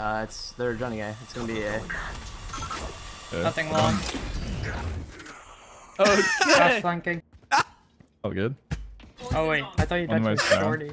It's their Johnny guy. It's gonna be a. Nothing long. Oh, flanking. All good. Oh wait, I thought you died to shorty.